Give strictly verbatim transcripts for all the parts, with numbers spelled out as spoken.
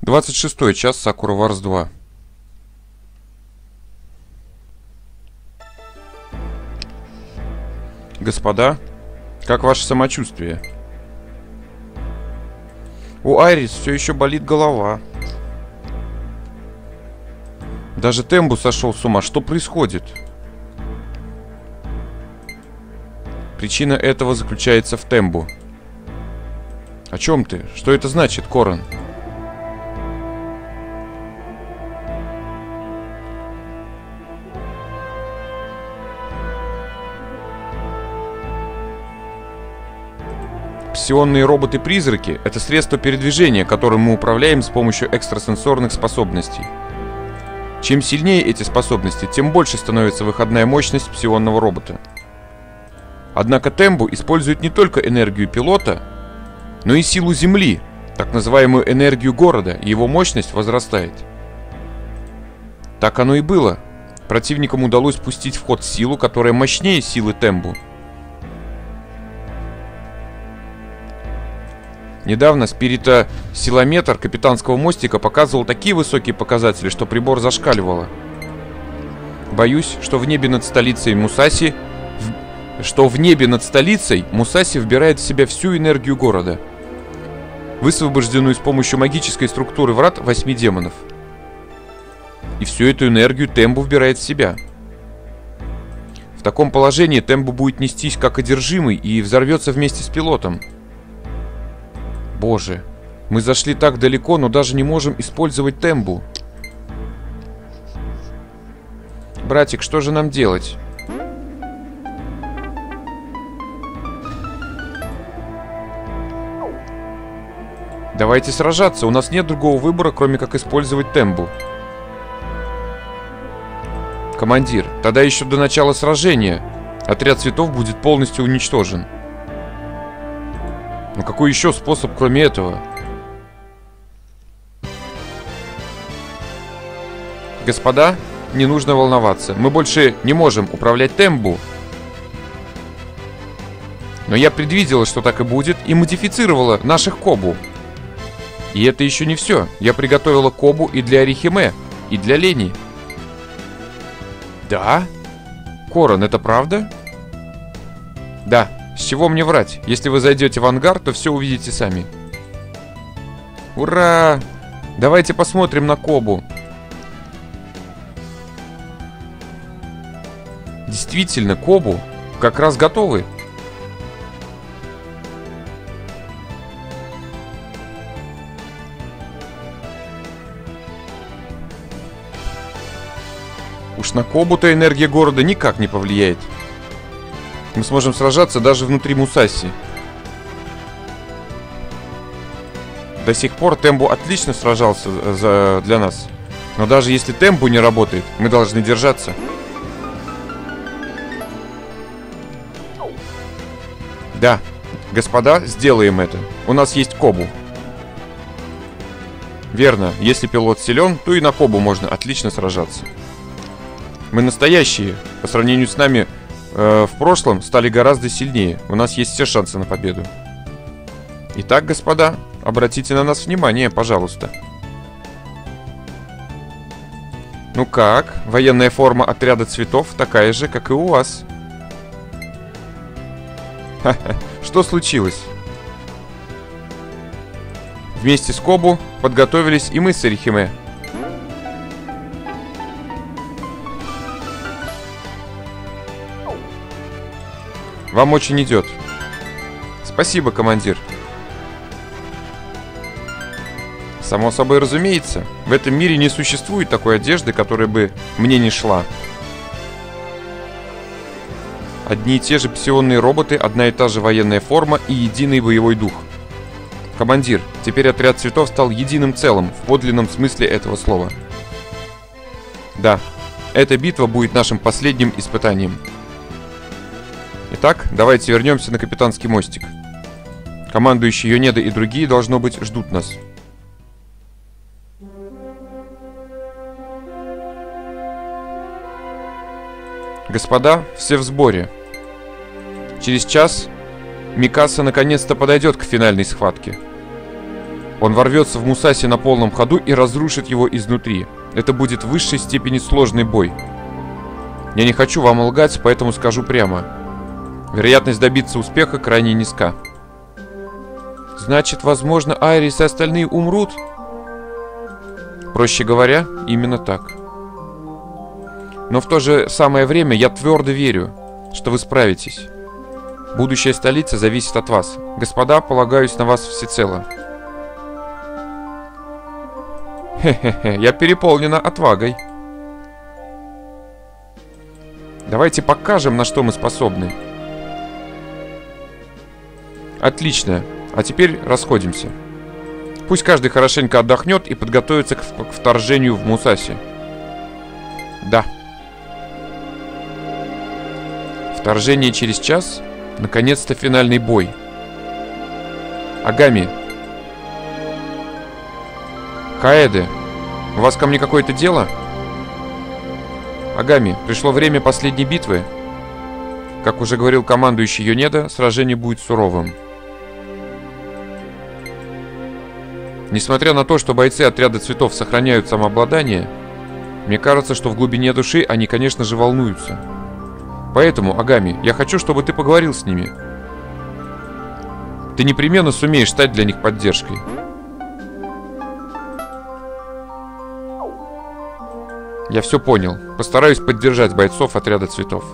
двадцать шестой час Сакура Варс два. Господа, как ваше самочувствие? У Айрис все еще болит голова. Даже Тембу сошел с ума. Что происходит? Причина этого заключается в Тембу. О чем ты? Что это значит, Корон? Псионные роботы-призраки — это средство передвижения, которым мы управляем с помощью экстрасенсорных способностей. Чем сильнее эти способности, тем больше становится выходная мощность псионного робота. Однако Тембу использует не только энергию пилота, но и силу Земли, так называемую энергию города, и его мощность возрастает. Так оно и было. Противникам удалось пустить в ход силу, которая мощнее силы Тембу. Недавно спиритосилометр капитанского мостика показывал такие высокие показатели, что прибор зашкаливало. Боюсь, что в небе над столицей Мусаси, в... что в небе над столицей Мусаси вбирает в себя всю энергию города, высвобожденную с помощью магической структуры врат восьми демонов. И всю эту энергию Тембу вбирает в себя. В таком положении Тембу будет нестись как одержимый и взорвется вместе с пилотом. Боже, мы зашли так далеко, но даже не можем использовать Тембу. Братик, что же нам делать? Давайте сражаться, у нас нет другого выбора, кроме как использовать Тембу. Командир, тогда еще до начала сражения отряд цветов будет полностью уничтожен. Но какой еще способ, кроме этого? Господа, не нужно волноваться. Мы больше не можем управлять Тембу. Но я предвидела, что так и будет, и модифицировала наших Кобу. И это еще не все. Я приготовила Кобу и для Орихимэ, и для Лени. Да? Корон, это правда? Да. С чего мне врать? Если вы зайдете в ангар, то все увидите сами. Ура! Давайте посмотрим на Кобу. Действительно, Кобу как раз готовы. Уж на Кобу-то энергия города никак не повлияет. Мы сможем сражаться даже внутри Мусаси. До сих пор Тембу отлично сражался за... для нас. Но даже если Тембу не работает, мы должны держаться. Да, господа, сделаем это. У нас есть Кобу. Верно, если пилот силен, то и на Кобу можно отлично сражаться. Мы настоящие, по сравнению с нами... в прошлом стали гораздо сильнее. У нас есть все шансы на победу. Итак, господа, обратите на нас внимание, пожалуйста. Ну как? Военная форма отряда цветов такая же, как и у вас. Ха-ха. Что случилось? Вместе с Кобу подготовились и мы с Орихимэ. Вам очень идет. Спасибо, командир. Само собой разумеется, в этом мире не существует такой одежды, которая бы мне не шла. Одни и те же псионные роботы, одна и та же военная форма и единый боевой дух. Командир, теперь отряд цветов стал единым целым, в подлинном смысле этого слова. Да, эта битва будет нашим последним испытанием. Итак, давайте вернемся на капитанский мостик. Командующий Юнеда и другие, должно быть, ждут нас. Господа, все в сборе. Через час Микаса наконец-то подойдет к финальной схватке. Он ворвется в Мусаси на полном ходу и разрушит его изнутри. Это будет в высшей степени сложный бой. Я не хочу вам лгать, поэтому скажу прямо. Вероятность добиться успеха крайне низка. Значит, возможно, Айрис и остальные умрут? Проще говоря, именно так. Но в то же самое время я твердо верю, что вы справитесь. Будущее столицы зависит от вас. Господа, полагаюсь на вас всецело. Хе-хе-хе, я переполнена отвагой. Давайте покажем, на что мы способны. Отлично. А теперь расходимся. Пусть каждый хорошенько отдохнет и подготовится к вторжению в Мусаси. Да. Вторжение через час. Наконец-то финальный бой. Огами. Каэде, у вас ко мне какое-то дело? Огами, пришло время последней битвы. Как уже говорил командующий Юнеда, сражение будет суровым. Несмотря на то, что бойцы отряда цветов сохраняют самообладание, мне кажется, что в глубине души они, конечно же, волнуются. Поэтому, Огами, я хочу, чтобы ты поговорил с ними. Ты непременно сумеешь стать для них поддержкой. Я все понял. Постараюсь поддержать бойцов отряда цветов.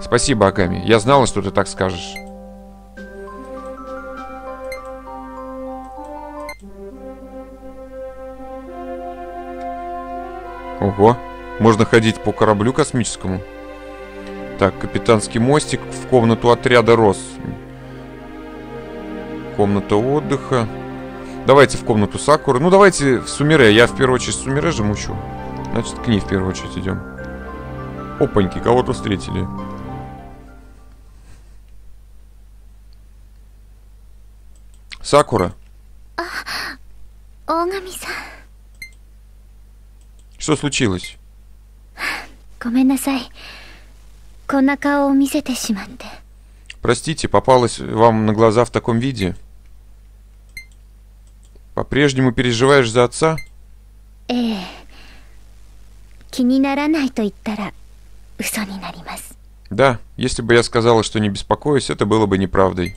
Спасибо, Огами. Я знала, что ты так скажешь. Ого. Можно ходить по кораблю космическому. Так, капитанский мостик в комнату отряда Рос. Комната отдыха. Давайте в комнату Сакуры. Ну, давайте в Сумире. Я в первую очередь в Сумире же мучу. Значит, к ней в первую очередь идем. Опаньки, кого-то встретили. Сакура. Огами-сан. Что случилось? Простите, попалась вам на глаза в таком виде. По-прежнему переживаешь за отца? Да, если бы я сказала, что не беспокоюсь, это было бы неправдой.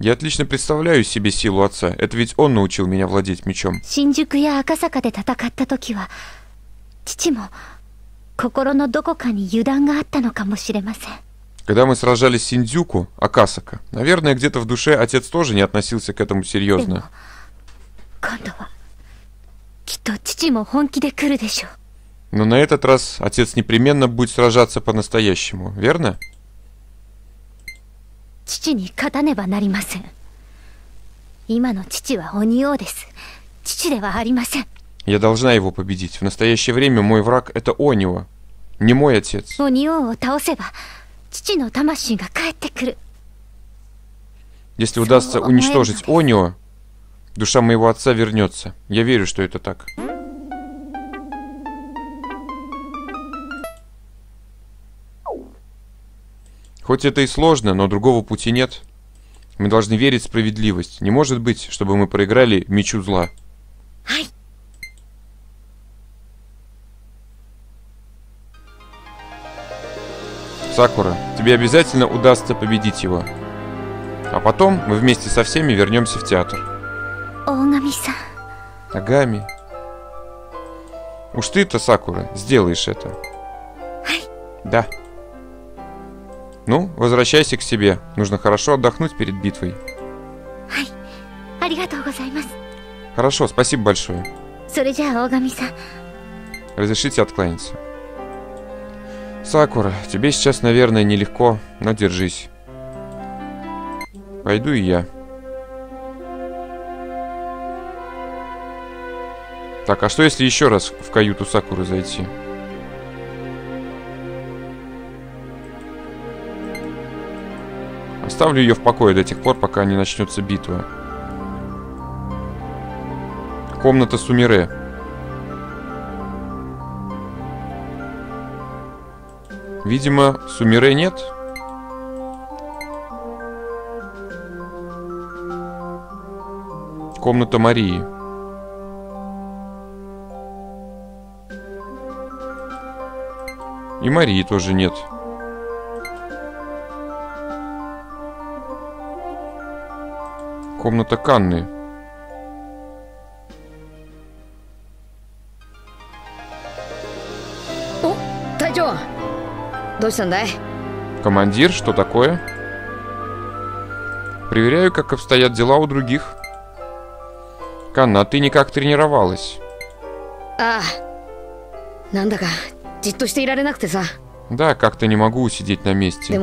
Я отлично представляю себе силу отца. Это ведь он научил меня владеть мечом. Когда мы сражались с Синдзюку, Акасака, наверное, где-то в душе отец тоже не относился к этому серьезно. Но на этот раз отец непременно будет сражаться по-настоящему, верно? Я должна его победить. В настоящее время мой враг — это Онио, не мой отец. Если удастся уничтожить Онио, душа моего отца вернется. Я верю, что это так. Хоть это и сложно, но другого пути нет. Мы должны верить в справедливость. Не может быть, чтобы мы проиграли мечу зла. Сакура, тебе обязательно удастся победить его. А потом мы вместе со всеми вернемся в театр. Огами. Уж ты-то, Сакура, сделаешь это. Да. Ну, возвращайся к себе. Нужно хорошо отдохнуть перед битвой. Хорошо, спасибо большое. Разрешите откланяться. Сакура, тебе сейчас, наверное, нелегко, но держись. Пойду и я. Так, а что если еще раз в каюту Сакуры зайти? Оставлю ее в покое до тех пор, пока не начнется битва. Комната Сумире. Видимо, Сумире нет. Комната Марии. И Марии тоже нет. Комната Канны. Командир, что такое? Проверяю, как обстоят дела у других. Канна, ты никак тренировалась. Да, как-то не могу сидеть на месте.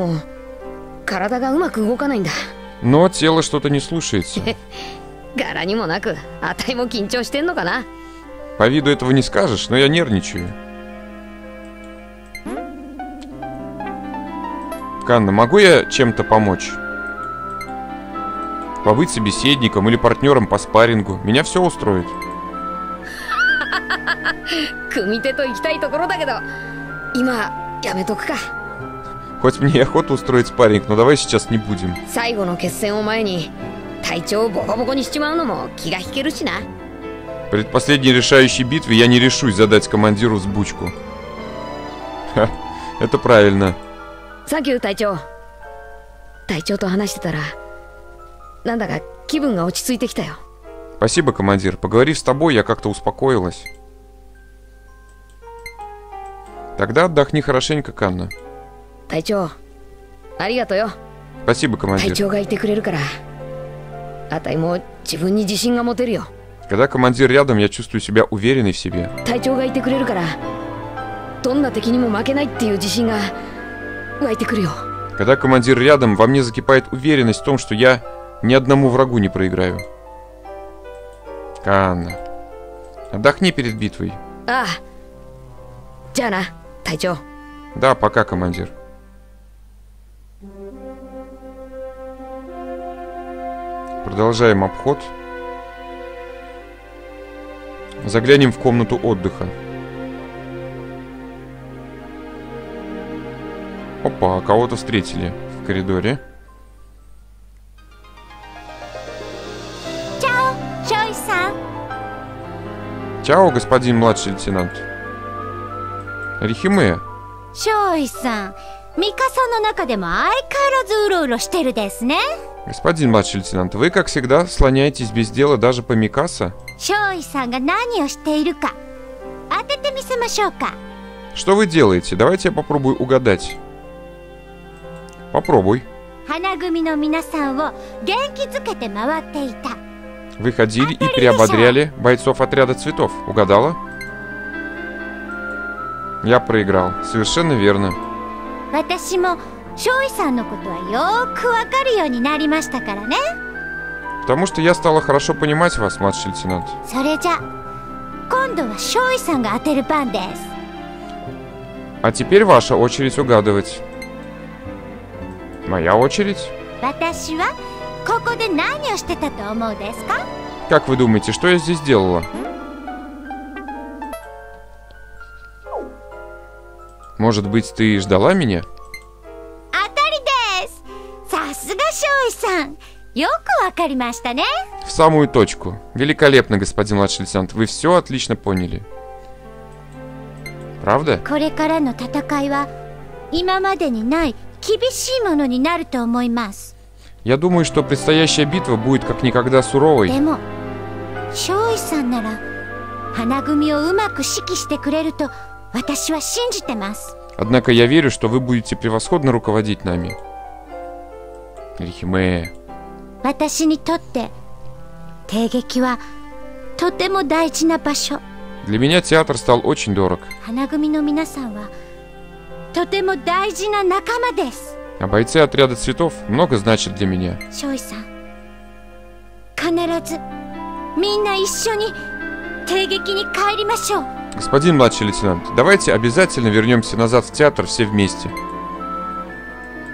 Но тело что-то не слушается. По виду этого не скажешь, но я нервничаю. Канна, могу я чем-то помочь? Побыть собеседником или партнером по спаррингу. Меня все устроит. Хоть мне и охота устроить спарринг, но давай сейчас не будем. Предпоследней решающей битве я не решусь задать командиру взбучку. Ха, это правильно. Спасибо, командир. Поговорив с тобой, я как-то успокоилась. Тогда отдохни хорошенько, Канна. Спасибо, командир. Когда командир рядом, я чувствую себя уверенной в себе. Когда командир рядом, во мне закипает уверенность в том, что я ни одному врагу не проиграю. Канна, отдохни перед битвой. А, да, пока, командир. Продолжаем обход. Заглянем в комнату отдыха. Опа, кого-то встретили в коридоре. Чао, Шой-сан. Чао, господин младший лейтенант. Орихимэ. Шой-сан, господин младший лейтенант, вы, как всегда, слоняетесь без дела даже по Микаса. Что вы делаете? Давайте я попробую угадать. Попробуй. Вы ходили и приободряли бойцов отряда цветов. Угадала? Я проиграл. Совершенно верно. Потому что я стала хорошо понимать вас, младший лейтенант. А теперь ваша очередь угадывать. Моя очередь? Как вы думаете, что я здесь делала? Может быть, ты ждала меня? В самую точку. Великолепно, господин младший лейтенант. Вы все отлично поняли. Правда? Я думаю, что предстоящая битва будет как никогда суровой. Однако я верю, что вы будете превосходно руководить нами. Орихимэ. Для меня театр стал очень дорог. А бойцы отряда цветов много значат для меня. Господин младший лейтенант, давайте обязательно вернемся назад в театр все вместе.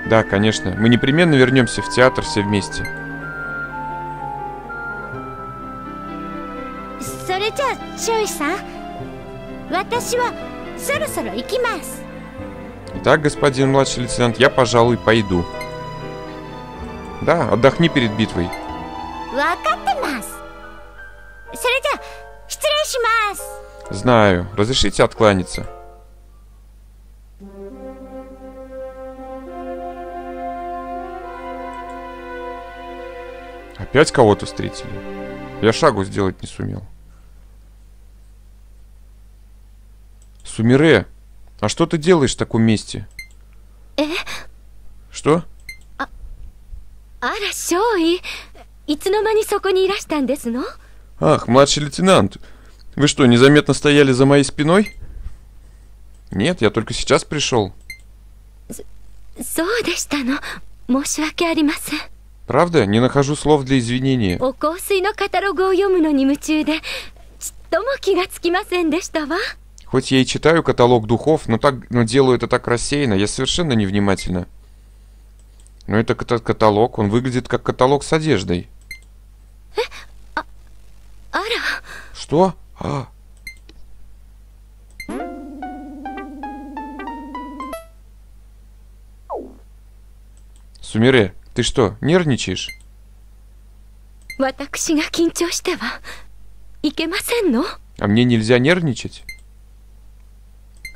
Да, конечно, мы непременно вернемся в театр все вместе. Итак, господин младший лейтенант, я, пожалуй, пойду. Да, отдохни перед битвой. Знаю. Разрешите откланяться? Опять кого-то встретили? Я шагу сделать не сумел. Сумире, а что ты делаешь в таком месте? Э? Что? А... Ах, младший лейтенант, вы что, незаметно стояли за моей спиной? Нет, я только сейчас пришел. Правда? Не нахожу слов для извинения. Хоть я и читаю каталог духов, но, так, но делаю это так рассеянно, я совершенно невнимательна. Но это каталог, он выглядит как каталог с одеждой. Что? А. Сумире, ты что, нервничаешь? А мне нельзя нервничать?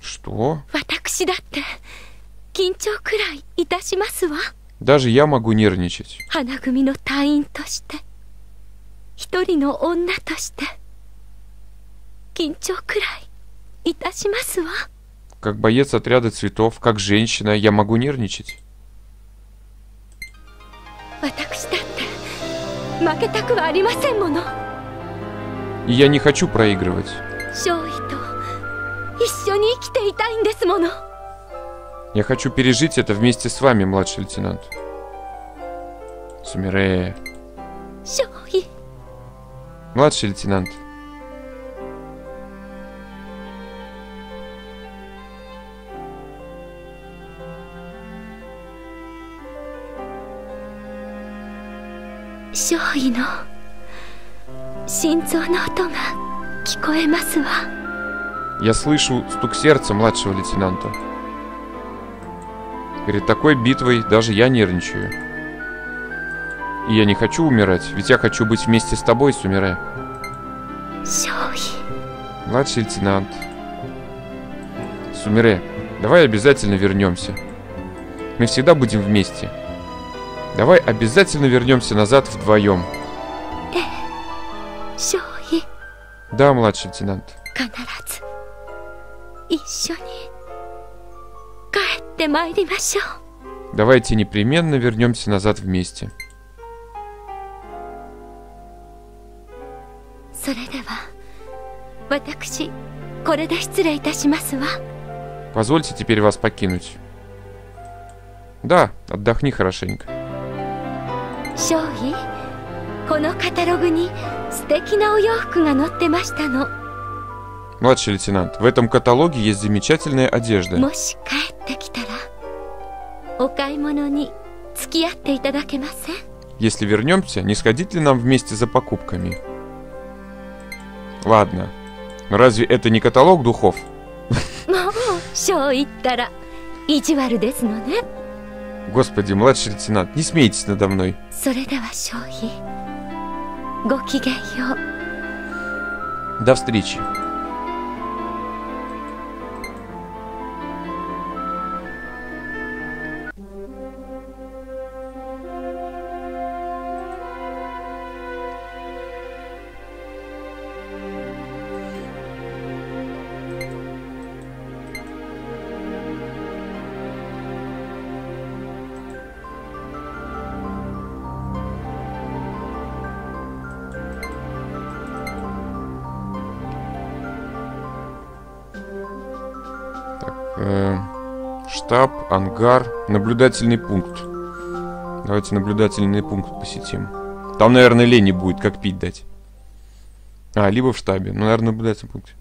Что? Даже я могу нервничать. Как боец отряда цветов, как женщина, я могу нервничать. И я не хочу проигрывать. Я хочу пережить это вместе с вами, младший лейтенант. Сумире. Младший лейтенант. Я слышу стук сердца младшего лейтенанта. Перед такой битвой даже я нервничаю. И я не хочу умирать, ведь я хочу быть вместе с тобой, Сумире. Младший лейтенант. Сумире, давай обязательно вернемся. Мы всегда будем вместе. Давай обязательно вернемся назад вдвоем. Да, младший лейтенант. Давайте непременно вернемся назад вместе. Позвольте теперь вас покинуть. Да, отдохни хорошенько. Младший лейтенант, в этом каталоге есть замечательная одежда. Если вернемся, не сходить ли нам вместе за покупками? Ладно, но разве это не каталог духов? Господи, младший лейтенант, не смейтесь надо мной. До встречи. Штаб, ангар, наблюдательный пункт. Давайте наблюдательный пункт посетим. Там, наверное, Лени будет, как пить дать. А, либо в штабе. Ну, наверное, наблюдательный пункт.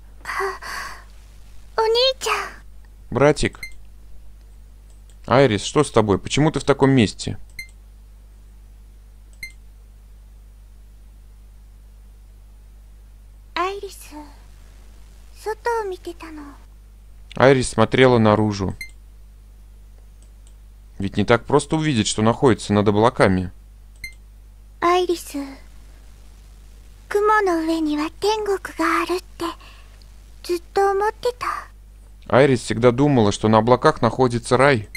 Братик. Айрис, что с тобой? Почему ты в таком месте? Айрис смотрела наружу. Ведь не так просто увидеть, что находится над облаками. Айрис, Айрис всегда думала, что на облаках находится рай.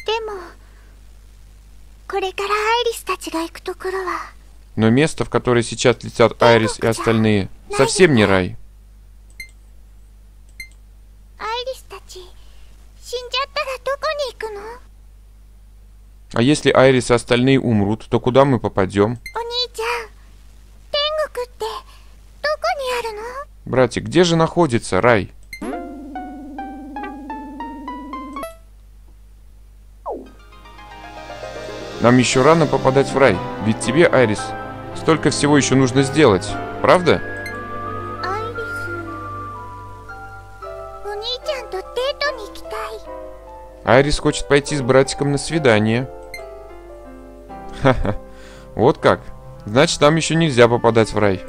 Но место, в которое сейчас летят Айрис и остальные, совсем не рай. А если Айрис и остальные умрут, то куда мы попадем? Братик, где же находится рай? Нам еще рано попадать в рай, ведь тебе, Айрис, столько всего еще нужно сделать, правда? Айрис хочет пойти с братиком на свидание. Ха-ха, вот как. Значит, нам еще нельзя попадать в рай.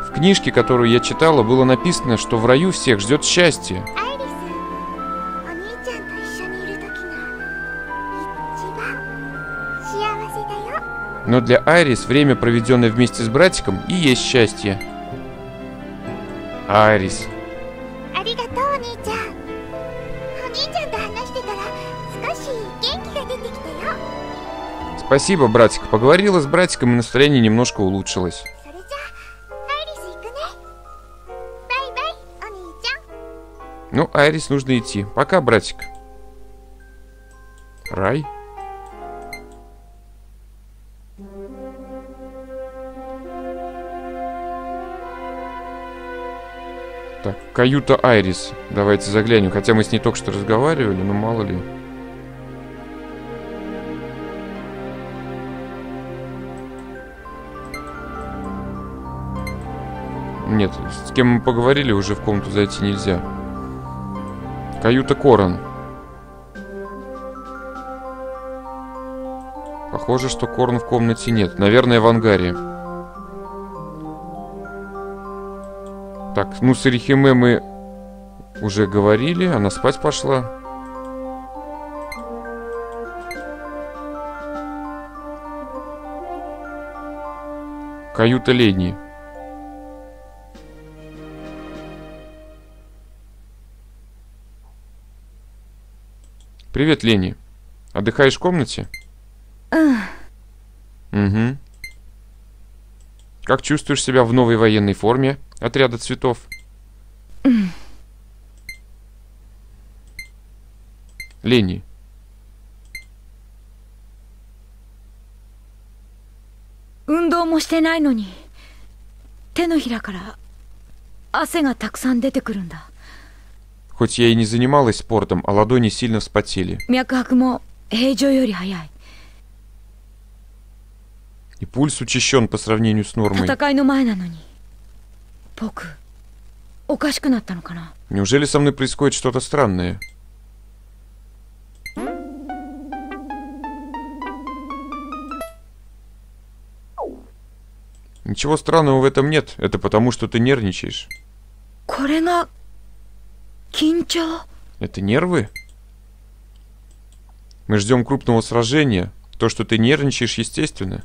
В книжке, которую я читала, было написано, что в раю всех ждет счастье. Но для Айрис время, проведенное вместе с братиком, и есть счастье. Айрис. Спасибо, братик. Поговорила с братиком, и настроение немножко улучшилось. Ну, Айрис, нужно идти. Пока, братик. Рай? Так, каюта Айрис. Давайте заглянем. Хотя мы с ней только что разговаривали, но мало ли. Нет, с кем мы поговорили, уже в комнату зайти нельзя. Каюта Корон. Похоже, что Корон в комнате нет. Наверное, в ангаре. Так, ну с Орихимэ мы уже говорили. Она спать пошла. Каюта Лени. Привет, Лени. Отдыхаешь в комнате? Угу. Как чувствуешь себя в новой военной форме отряда цветов? Лени. Хоть я и не занималась спортом, а ладони сильно вспотели. И пульс учащен по сравнению с нормой. Неужели со мной происходит что-то странное? Ничего странного в этом нет. Это потому, что ты нервничаешь. Это нервы? Мы ждем крупного сражения. То, что ты нервничаешь, естественно.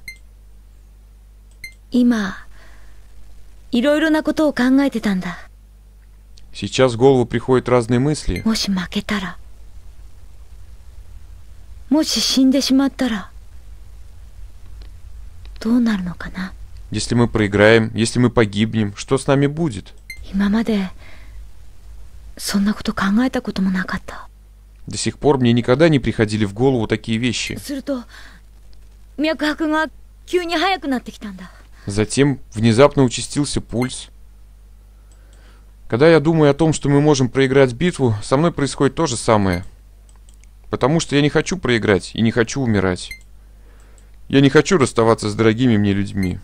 Сейчас в голову приходят разные мысли. Если мы проиграем, если мы погибнем, что с нами будет? До сих пор мне никогда не приходили в голову такие вещи. Затем внезапно участился пульс. Когда я думаю о том, что мы можем проиграть битву, со мной происходит то же самое. Потому что я не хочу проиграть и не хочу умирать. Я не хочу расставаться с дорогими мне людьми.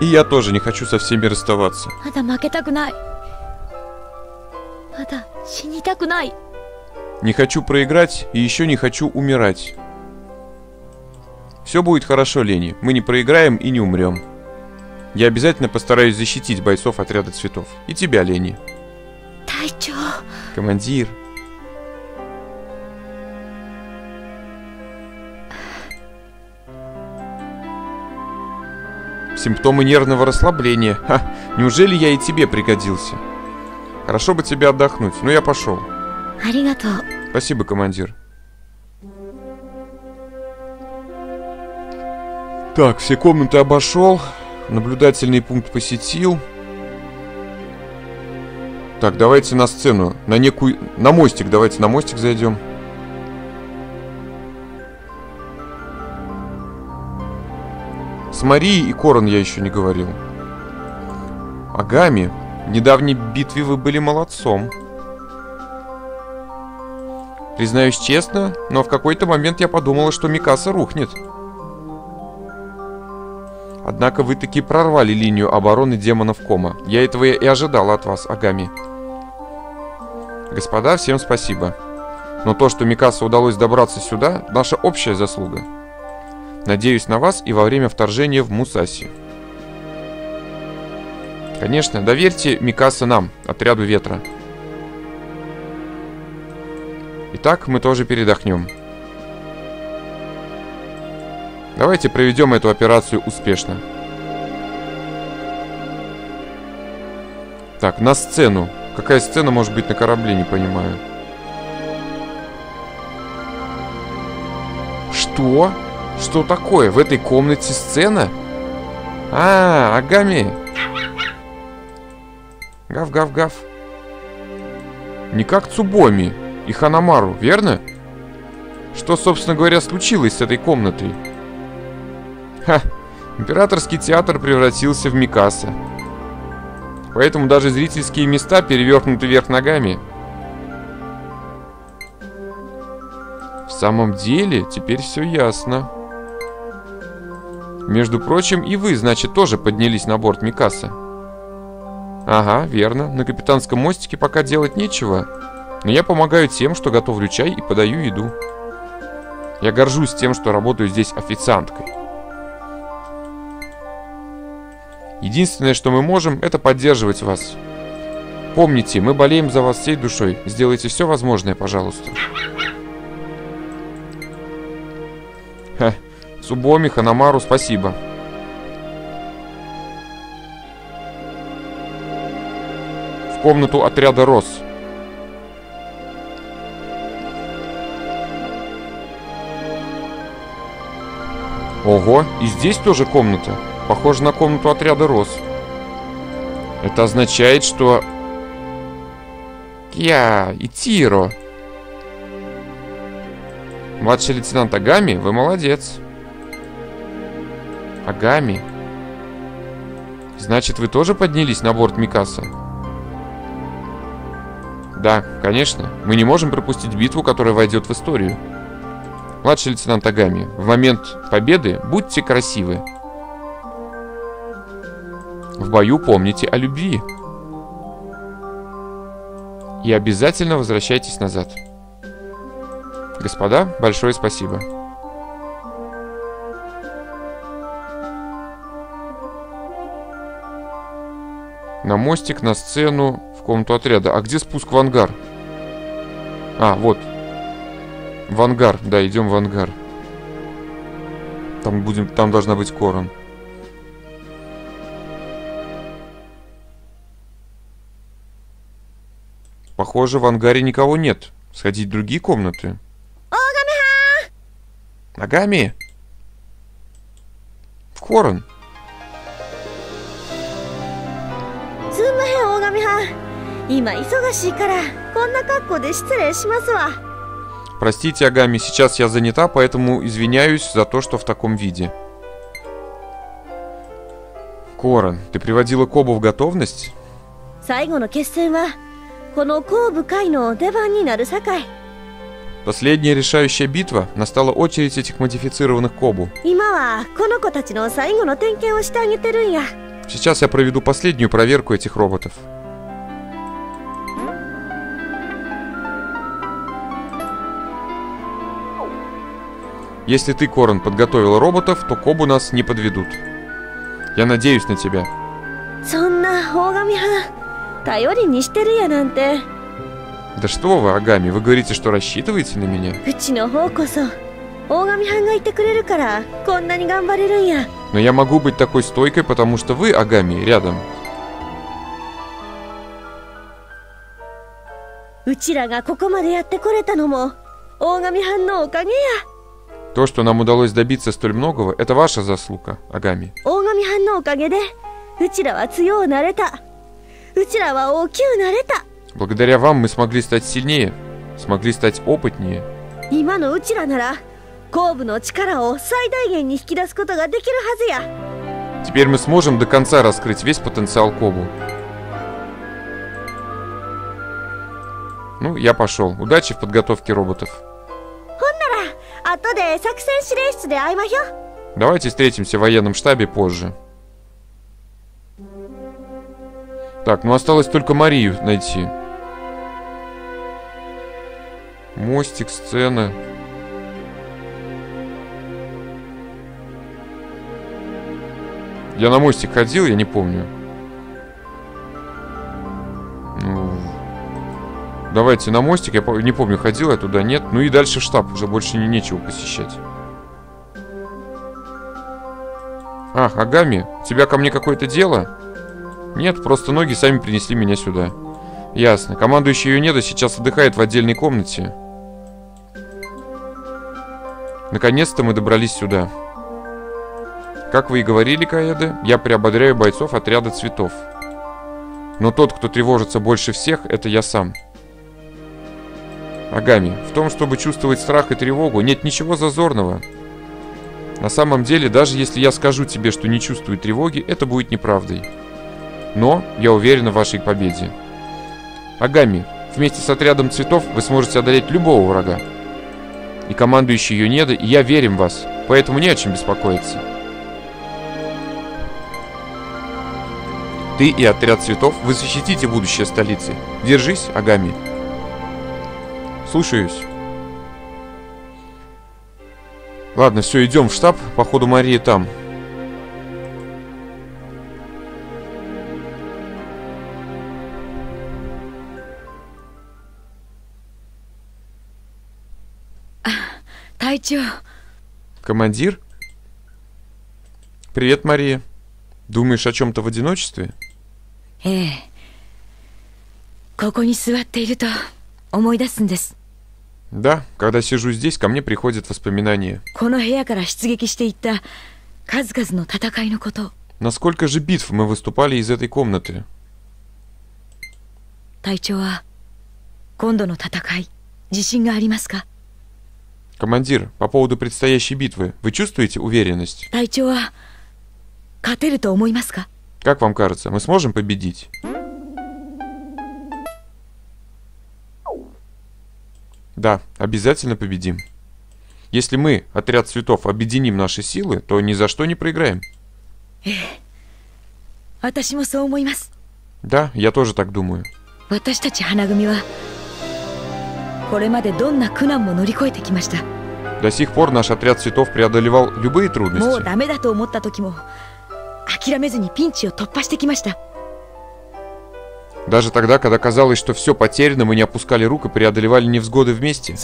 И я тоже не хочу со всеми расставаться. Не хочу проиграть и еще не хочу умирать. Все будет хорошо, Лени. Мы не проиграем и не умрем. Я обязательно постараюсь защитить бойцов отряда цветов. И тебя, Лени. Тайчо. Командир. Симптомы нервного расслабления. Ха, неужели я и тебе пригодился? Хорошо бы тебе отдохнуть, но я пошел. Спасибо, командир. Так, все комнаты обошел. Наблюдательный пункт посетил. Так, давайте на сцену. На некую... На мостик. Давайте на мостик зайдем. С Марией и Корон я еще не говорил. Огами. В недавней битве вы были молодцом. Признаюсь честно, но в какой-то момент я подумала, что Микаса рухнет. Однако вы таки прорвали линию обороны демонов Кома. Я этого и ожидала от вас, Огами. Господа, всем спасибо. Но то, что Микаса удалось добраться сюда, наша общая заслуга. Надеюсь на вас и во время вторжения в Мусаси. Конечно, доверьте Микаса нам, отряду ветра. Итак, мы тоже передохнем. Давайте проведем эту операцию успешно. Так, на сцену. Какая сцена может быть на корабле, не понимаю. Что? Что такое? В этой комнате сцена? А, Огами. Гав-гав-гав. Не как Цубоми и Ханамару, верно? Что, собственно говоря, случилось с этой комнатой? Ха, Императорский театр превратился в Микаса. Поэтому даже зрительские места перевернуты вверх ногами. В самом деле, теперь все ясно. Между прочим, и вы, значит, тоже поднялись на борт Микаса. Ага, верно. На капитанском мостике пока делать нечего. Но я помогаю тем, что готовлю чай и подаю еду. Я горжусь тем, что работаю здесь официанткой. Единственное, что мы можем, это поддерживать вас. Помните, мы болеем за вас всей душой. Сделайте все возможное, пожалуйста. Ха, Цубоми, Ханамару, спасибо. В комнату отряда Рос. Ого, и здесь тоже комната. Похоже на комнату отряда Рос. Это означает, что... Я, Итиро. Младший лейтенант Огами, вы молодец. Огами. Значит, вы тоже поднялись на борт Микаса? Да, конечно. Мы не можем пропустить битву, которая войдет в историю. Младший лейтенант Огами, в момент победы будьте красивы. В бою помните о любви. И обязательно возвращайтесь назад. Господа, большое спасибо. На мостик, на сцену, в комнату отряда. А где спуск в ангар? А, вот. В ангар, да, идем в ангар. Там, будем, там должна быть Корон. Похоже, в ангаре никого нет. Сходить в другие комнаты. Огами! Корон. Простите, Огами, сейчас я занята, поэтому извиняюсь за то, что в таком виде. Корон, ты приводила Кобу в готовность? Последняя решающая битва, настала очередь этих модифицированных Кобу. Сейчас я проведу последнюю проверку этих роботов. Если ты, Корон, подготовил роботов, то Кобу нас не подведут. Я надеюсь на тебя. Да что вы, Огами, вы говорите, что рассчитываете на меня? Но я могу быть такой стойкой, потому что вы, Огами, рядом. То, что нам удалось добиться столь многого, это ваша заслуга, Огами. Благодаря вам мы смогли стать сильнее, смогли стать опытнее. Теперь мы сможем до конца раскрыть весь потенциал Кобу. Ну, я пошел. Удачи в подготовке роботов. Давайте встретимся в военном штабе позже. Так, ну осталось только Марию найти. Мостик, сцена. Я на мостик ходил, я не помню. Давайте на мостик, я не помню, ходил я туда, нет. Ну и дальше в штаб, уже больше не, нечего посещать. А, Огами, у тебя ко мне какое-то дело? Нет, просто ноги сами принесли меня сюда. Ясно, командующий Юнеда сейчас отдыхает в отдельной комнате. Наконец-то мы добрались сюда. Как вы и говорили, Каэде, я приободряю бойцов отряда цветов. Но тот, кто тревожится больше всех, это я сам. Огами, в том, чтобы чувствовать страх и тревогу, нет ничего зазорного. На самом деле, даже если я скажу тебе, что не чувствую тревоги, это будет неправдой. Но я уверен в вашей победе. Огами, вместе с отрядом цветов вы сможете одолеть любого врага. И командующий Юнеда, и я верим в вас, поэтому не о чем беспокоиться. Ты и отряд цветов, вы защитите будущее столицы. Держись, Огами. Слушаюсь. Ладно, все, идем в штаб. Походу, Мария там. Тайчо. Командир? Привет, Мария. Думаешь о чем-то в одиночестве? Э. Да, когда сижу здесь, ко мне приходят воспоминания. Насколько же битв мы выступали из этой комнаты? Командир, по поводу предстоящей битвы, вы чувствуете уверенность? Как вам кажется, мы сможем победить? Да, обязательно победим. Если мы, отряд цветов, объединим наши силы, то ни за что не проиграем. Да, я тоже так думаю. До сих пор наш отряд цветов преодолевал любые трудности. Даже тогда, когда казалось, что все потеряно, мы не опускали рук и преодолевали невзгоды вместе.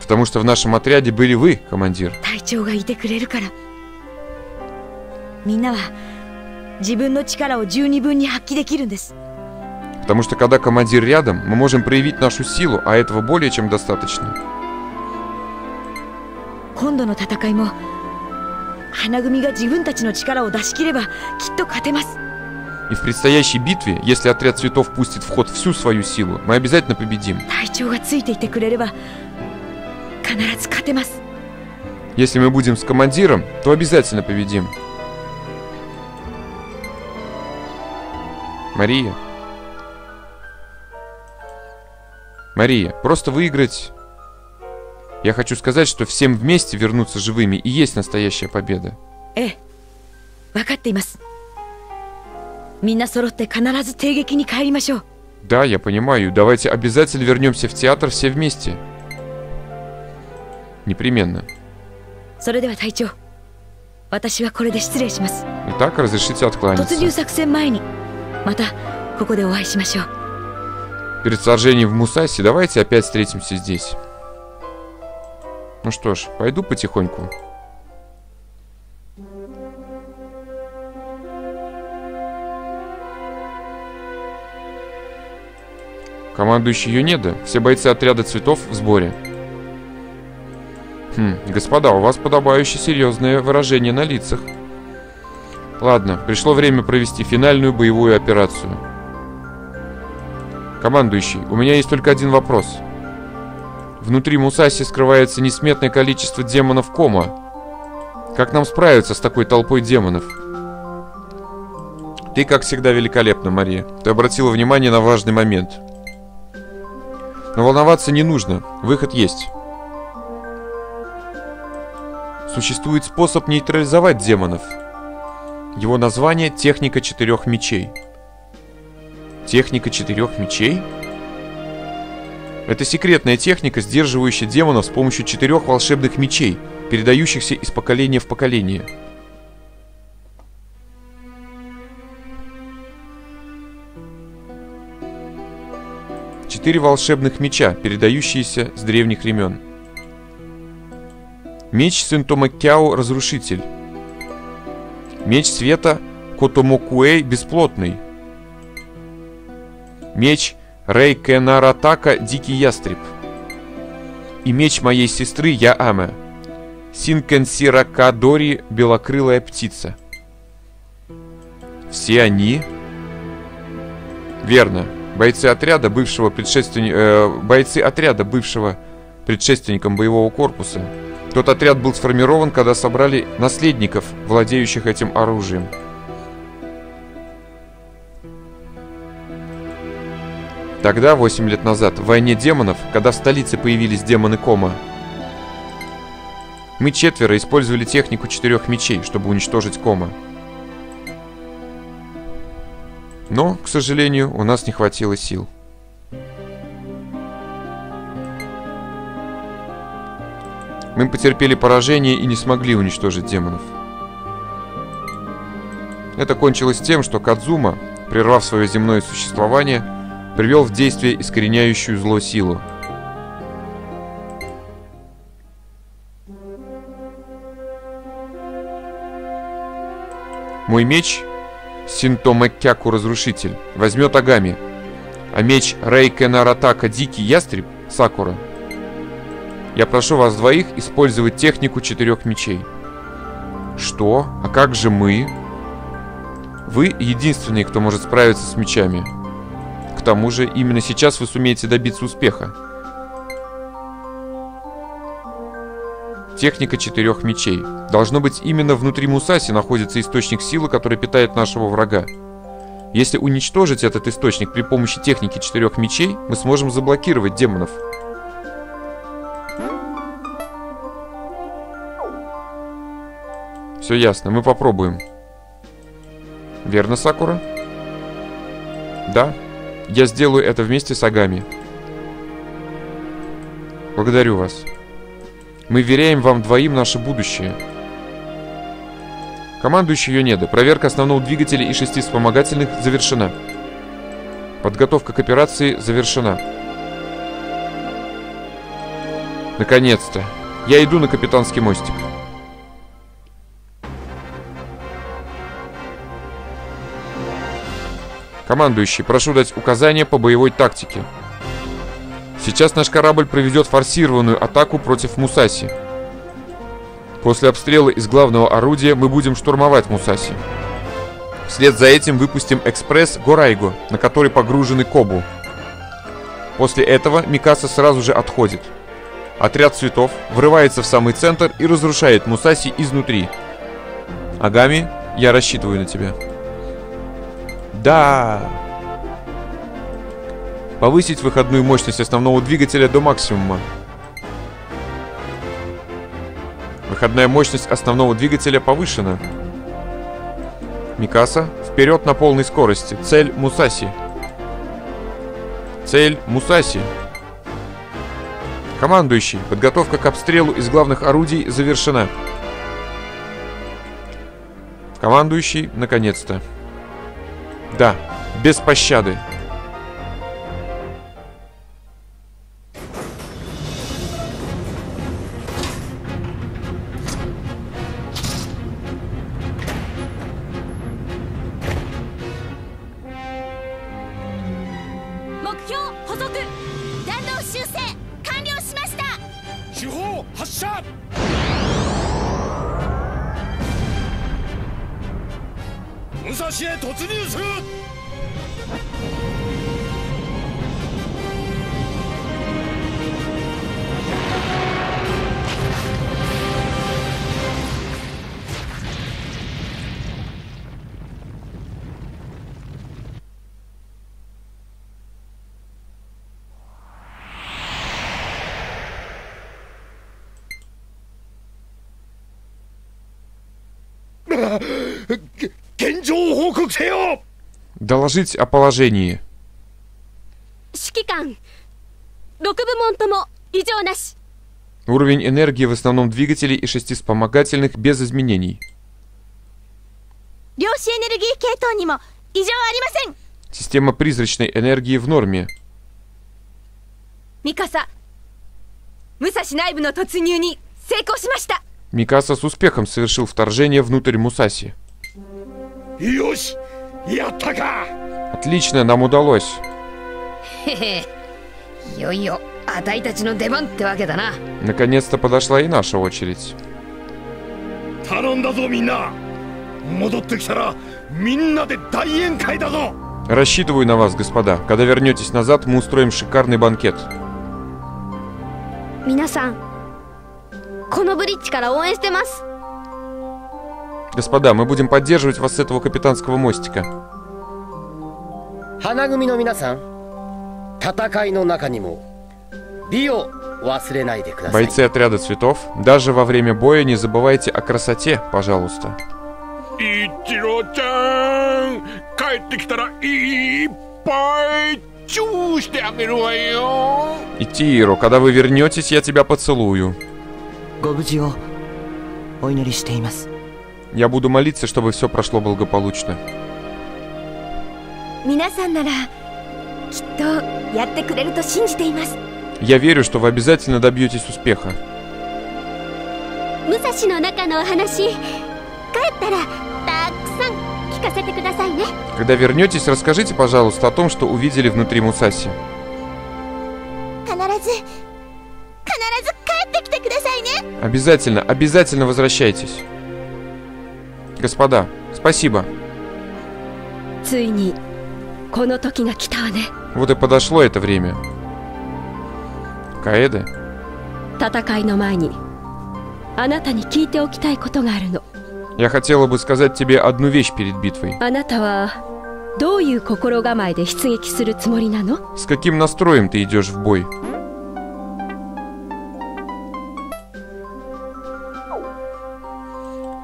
Потому что в нашем отряде были вы, командир. Потому что когда командир рядом, мы можем проявить нашу силу, а этого более чем достаточно. И в предстоящей битве, если отряд цветов пустит в ход всю свою силу, мы обязательно победим. Если мы будем с командиром, то обязательно победим. Мария. Мария, просто выиграть... Я хочу сказать, что всем вместе вернуться живыми и есть настоящая победа. Э, да, я понимаю. Давайте обязательно вернемся в театр все вместе. Непременно. Итак, разрешите откланяться. Перед сражением в Мусаси давайте опять встретимся здесь. Ну что ж, пойду потихоньку. Командующий Юнеда, все бойцы отряда цветов в сборе. Хм, господа, у вас подобающе серьезное выражение на лицах. Ладно, пришло время провести финальную боевую операцию. Командующий, у меня есть только один вопрос. Внутри Мусаси скрывается несметное количество демонов Кома. Как нам справиться с такой толпой демонов? Ты, как всегда, великолепна, Мария. Ты обратила внимание на важный момент. Но волноваться не нужно. Выход есть. Существует способ нейтрализовать демонов. Его название — техника четырех мечей. Техника четырех мечей? Это секретная техника, сдерживающая демонов с помощью четырех волшебных мечей, передающихся из поколения в поколение. Четыре волшебных меча, передающиеся с древних времен. Меч Синто Мэкяку — разрушитель. Меч света Котомокуэй — бесплотный. Меч Рэйкэн Аратака — дикий ястреб. И меч моей сестры Я-Аме. Синкэнсиракадори — белокрылая птица. Все они... Верно. Бойцы отряда, бывшего предшественни... э, бойцы отряда, бывшего предшественником боевого корпуса. Тот отряд был сформирован, когда собрали наследников, владеющих этим оружием. Тогда, восемь лет назад, в войне демонов, когда в столице появились демоны Кома, мы четверо использовали технику четырех мечей, чтобы уничтожить Кома. Но, к сожалению, у нас не хватило сил. Мы потерпели поражение и не смогли уничтожить демонов. Это кончилось тем, что Кадзума, прервав свое земное существование, привел в действие искореняющую зло силу. Мой меч Синто Мэкяку — разрушитель, возьмет Огами, а меч Рэйкэн Аратака — дикий ястреб, Сакура. Я прошу вас двоих использовать технику четырех мечей. Что? А как же мы? Вы единственные, кто может справиться с мечами. К тому же, именно сейчас вы сумеете добиться успеха. Техника четырех мечей. Должно быть, именно внутри Мусаси находится источник силы, который питает нашего врага. Если уничтожить этот источник при помощи техники четырех мечей, мы сможем заблокировать демонов. Все ясно, мы попробуем. Верно, Сакура? Да. Я сделаю это вместе с Огами. Благодарю вас. Мы веряем вам двоим наше будущее. Командующий Юнеда, проверка основного двигателя и шести вспомогательных завершена. Подготовка к операции завершена. Наконец-то. Я иду на капитанский мостик. Командующий, прошу дать указания по боевой тактике. Сейчас наш корабль проведет форсированную атаку против Мусаси. После обстрела из главного орудия мы будем штурмовать Мусаси. Вслед за этим выпустим экспресс Горайго, на который погружены Кобу. После этого Микаса сразу же отходит. Отряд цветов врывается в самый центр и разрушает Мусаси изнутри. Огами, я рассчитываю на тебя. Да! Повысить выходную мощность основного двигателя до максимума. Выходная мощность основного двигателя повышена. Микаса, вперед на полной скорости. Цель Мусаси. Цель Мусаси. Командующий, подготовка к обстрелу из главных орудий завершена. Командующий, наконец-то. Да, без пощады. Доложить о положении. Уровень энергии в основном двигателей и шести вспомогательных без изменений. Система призрачной энергии в норме. Микаса с успехом совершил вторжение внутрь Мусаси. Отлично, нам удалось. Наконец-то подошла и наша очередь. Рассчитываю на вас, господа. Когда вернетесь назад, мы устроим шикарный банкет. Господа, мы будем поддерживать вас с этого капитанского мостика. Бойцы отряда цветов, даже во время боя не забывайте о красоте, пожалуйста. Итиро, когда вы вернетесь, я тебя поцелую. Я буду молиться, чтобы все прошло благополучно. Я верю, что вы обязательно добьетесь успеха. Когда вернетесь, расскажите, пожалуйста, о том, что увидели внутри Мусаси. Обязательно, обязательно возвращайтесь. Господа, спасибо. Вот и подошло это время. Каэде. Я хотела бы сказать тебе одну вещь перед битвой. С каким настроем ты идешь в бой?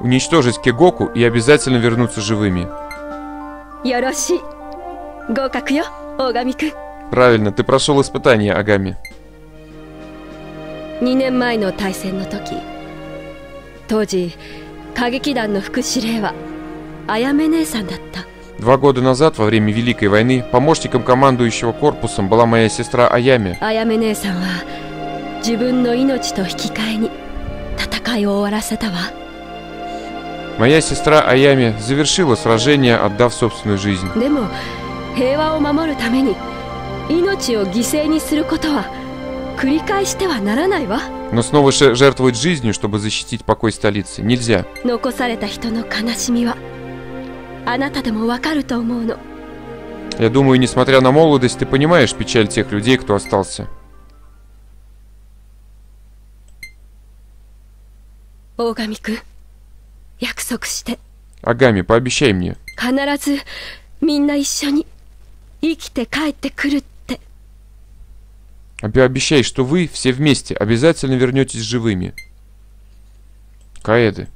Уничтожить Кигоку и обязательно вернуться живыми. Правильно, ты прошел испытание, Огами. Два года назад, во время Великой войны, помощником командующего корпусом была моя сестра Аями. Моя сестра Аями завершила сражение, отдав собственную жизнь. Но снова же жертвовать жизнью, чтобы защитить покой столицы, нельзя. Я думаю, несмотря на молодость, ты понимаешь печаль тех людей, кто остался. Огами, пообещай мне. Обещай, что вы все вместе обязательно вернетесь живыми. Каэде.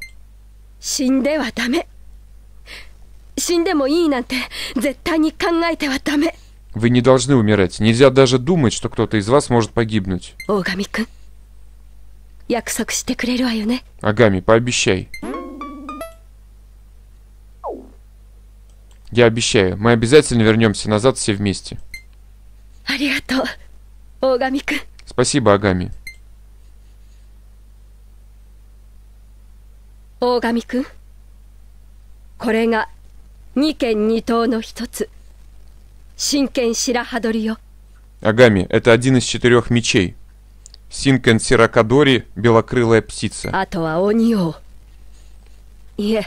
Вы не должны умирать. Нельзя даже думать, что кто-то из вас может погибнуть. Огами, пообещай. Я обещаю, мы обязательно вернемся назад все вместе. Спасибо, Огами. Огами-кун, это Огами, это один из четырех мечей. Синкен Сиракадори, белокрылая птица. Онио. Если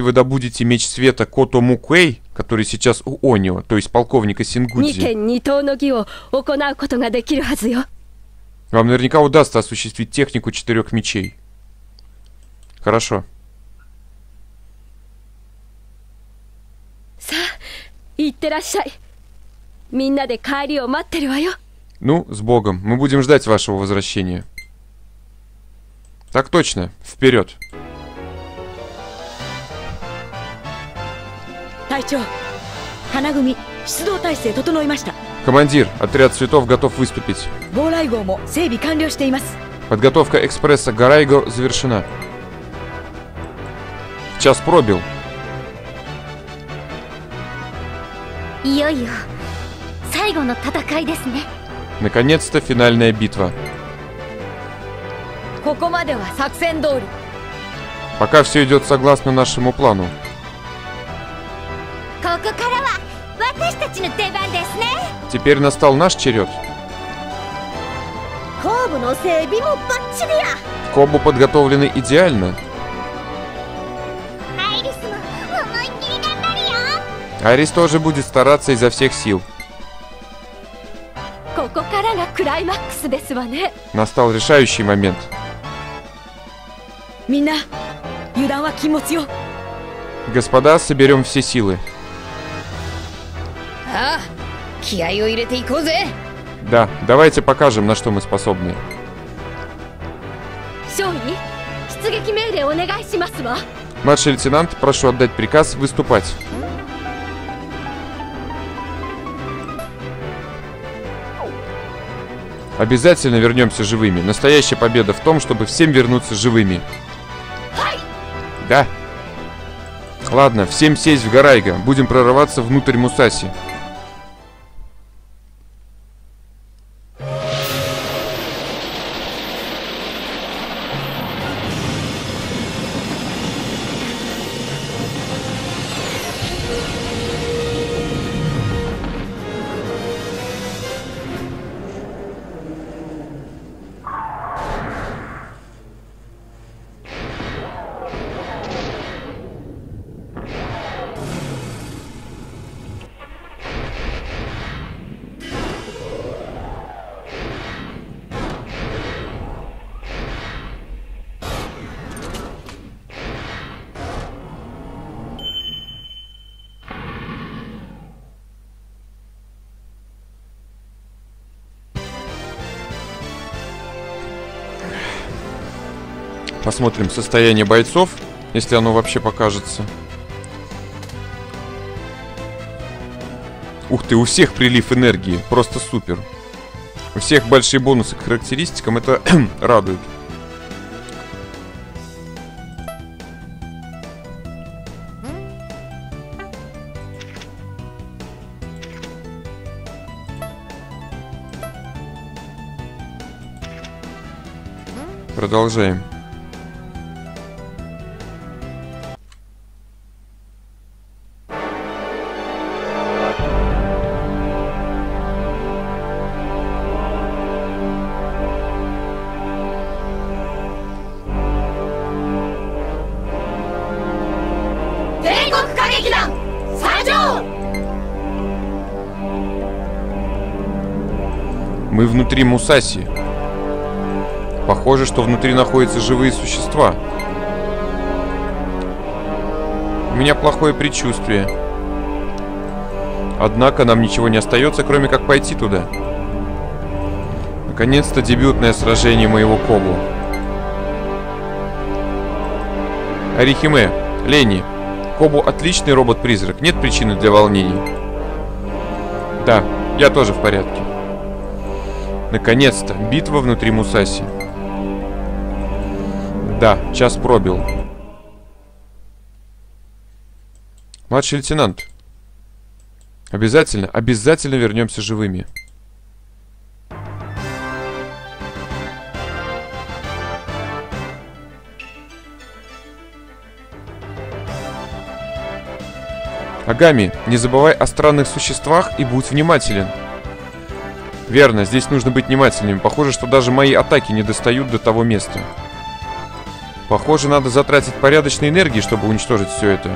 вы добудете меч света Котомокуэй, который сейчас у Онио, то есть полковника Сингудзи, вам наверняка удастся осуществить технику четырех мечей. Хорошо. Ну, с Богом. Мы будем ждать вашего возвращения. Так точно. Вперед. Командир, отряд цветов готов выступить. Подготовка экспресса Горайго завершена. Час пробил. Наконец-то финальная битва. Пока все идет согласно нашему плану. Теперь настал наш черед. Кобу подготовлены идеально. Айрис тоже будет стараться изо всех сил. Настал решающий момент. Господа, соберем все силы. Да, давайте покажем, на что мы способны. Младший лейтенант, прошу отдать приказ выступать. Обязательно вернемся живыми. Настоящая победа в том, чтобы всем вернуться живыми. Да. Ладно, всем сесть в Горайго. Будем прорываться внутрь Мусаси. Посмотрим состояние бойцов, если оно вообще покажется. Ух ты, у всех прилив энергии. Просто супер. У всех большие бонусы к характеристикам. Это радует. Продолжаем. Мы внутри Мусаси. Похоже, что внутри находятся живые существа. У меня плохое предчувствие. Однако нам ничего не остается, кроме как пойти туда. Наконец-то дебютное сражение моего Кобу. Орихимэ, Лени. Кобу отличный робот-призрак, нет причины для волнений. Да, я тоже в порядке. Наконец-то, битва внутри Мусаси. Да, час пробил. Младший лейтенант. Обязательно, обязательно вернемся живыми. Огами, не забывай о странных существах и будь внимателен. Верно, здесь нужно быть внимательным. Похоже, что даже мои атаки не достают до того места. Похоже, надо затратить порядочной энергии, чтобы уничтожить все это.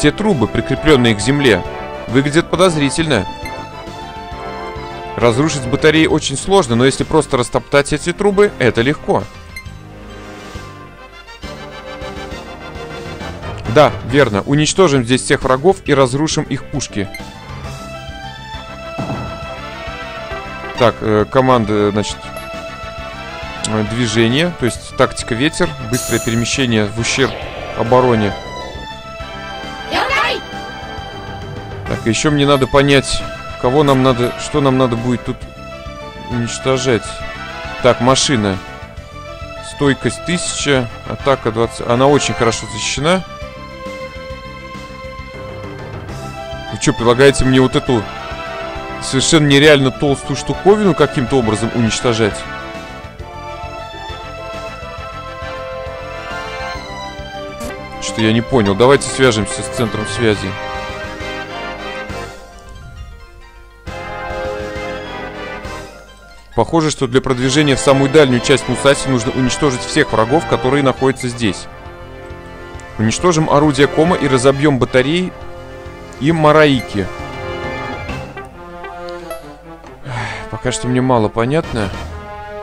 Те трубы, прикрепленные к земле, выглядят подозрительно. Разрушить батареи очень сложно, но если просто растоптать эти трубы, это легко. Да, верно. Уничтожим здесь всех врагов и разрушим их пушки. Так, э, команда, значит, движение, то есть тактика ветер, быстрое перемещение в ущерб обороне. Так, еще мне надо понять, кого нам надо, что нам надо будет тут уничтожать. Так, машина. Стойкость тысяча, атака двадцать. Она очень хорошо защищена. Вы что, предлагаете мне вот эту совершенно нереально толстую штуковину каким-то образом уничтожать? Что-то я не понял. Давайте свяжемся с центром связи. Похоже, что для продвижения в самую дальнюю часть Мусаси нужно уничтожить всех врагов, которые находятся здесь. Уничтожим орудие Кома и разобьем батареи и Мараики. Пока что мне мало понятно,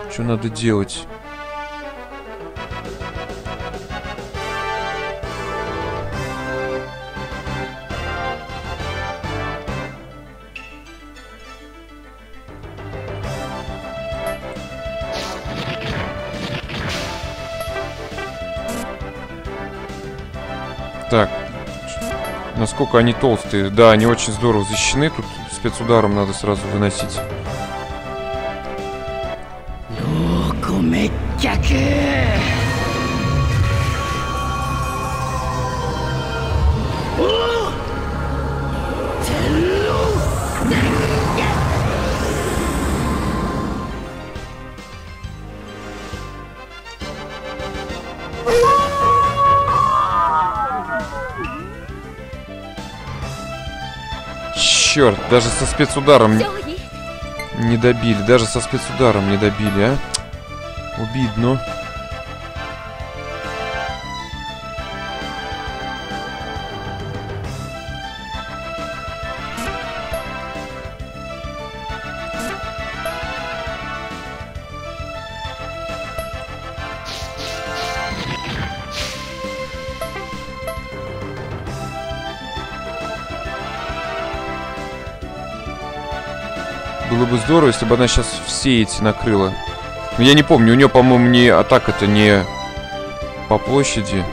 что надо делать. Так. Насколько они толстые. Да, они очень здорово защищены. Тут спецударом надо сразу выносить. Черт, даже со спецударом не добили. Даже со спецударом не добили, а? Обидно. Было бы здорово, если бы она сейчас все эти накрыла. Но я не помню, у нее, по-моему, не атака-то не по площади.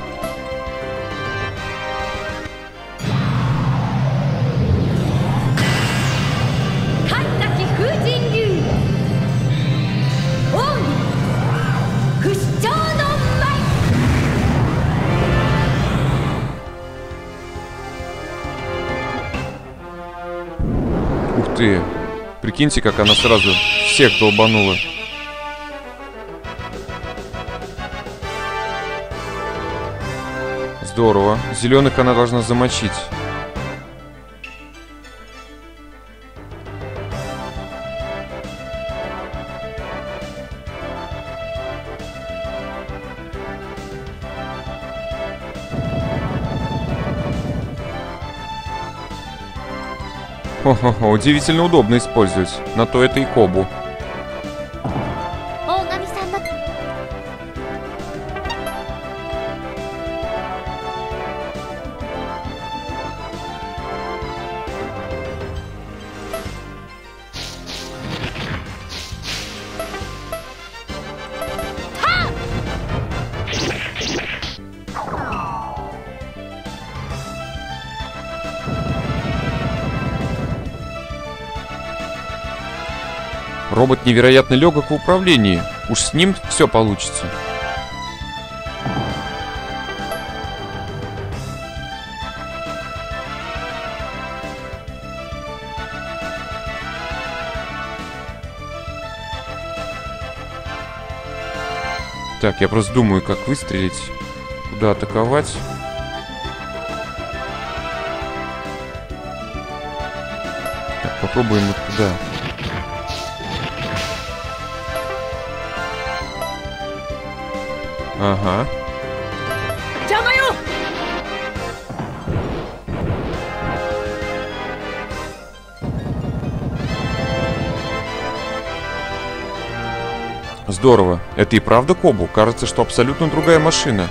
Ух ты! Прикиньте, как она сразу всех долбанула. Здорово. Зеленых она должна замочить. Хо-хо-хо, удивительно удобно использовать. На то это и Кобу. Робот невероятно легок в управлении. Уж с ним все получится. Так, я просто думаю, как выстрелить, куда атаковать. Так, попробуем вот туда. Ага. Здорово. Это и правда Кобу? Кажется, что абсолютно другая машина.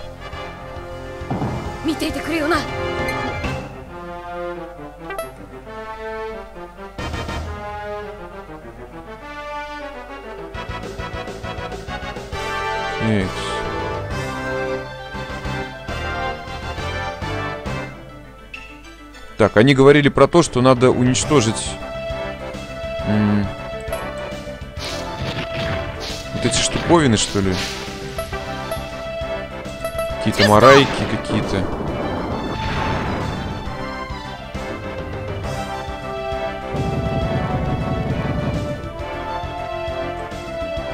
Нет. Так, они говорили про то, что надо уничтожить м- вот эти штуковины, что ли? Какие-то марайки какие-то.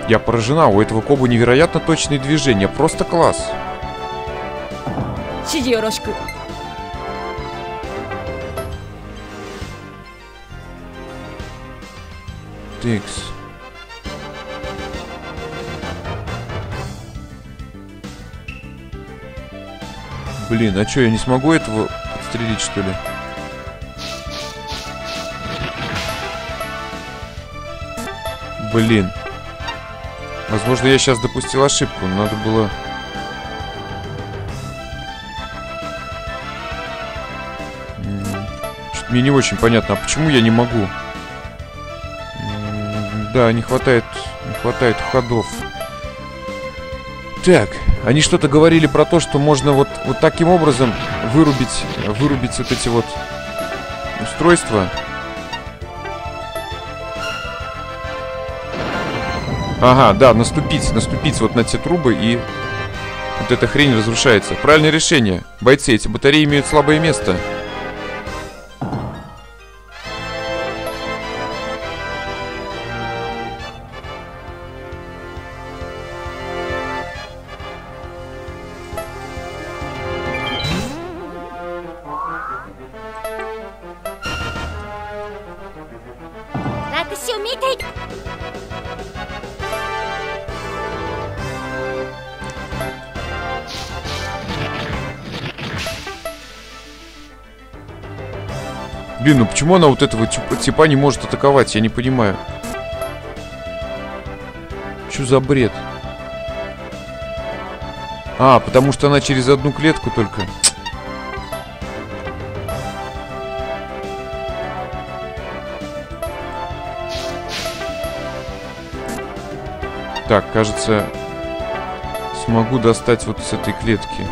Я поражена, у этого Кобу невероятно точные движения, просто класс. Тикс. Блин, а чё, я не смогу этого подстрелить, что ли? Блин. Возможно, я сейчас допустил ошибку. Надо было... Чё-то мне не очень понятно, а почему я не могу? Да, не хватает, не хватает ходов. Так, они что-то говорили про то, что можно вот, вот таким образом вырубить, вырубить вот эти вот устройства. Ага, да, наступить, наступить вот на те трубы, и вот эта хрень разрушается. Правильное решение. Бойцы, эти батареи имеют слабое место. Блин, ну почему она вот этого типа не может атаковать? Я не понимаю. Чё за бред? А, потому что она через одну клетку только. Так, кажется, смогу достать вот с этой клетки.